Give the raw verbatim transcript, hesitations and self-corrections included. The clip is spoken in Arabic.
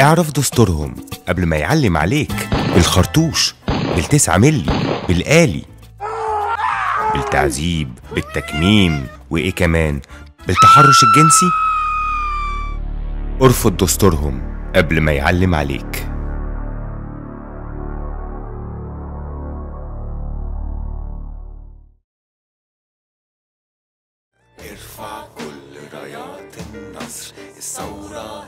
اعرف دستورهم قبل ما يعلم عليك. بالخرطوش، بالتسعة ملي، بالآلي، بالتعذيب، بالتكميم، وإيه كمان؟ بالتحرش الجنسي؟ ارفض دستورهم قبل ما يعلم عليك. ارفع كل رايات النصر، الثورة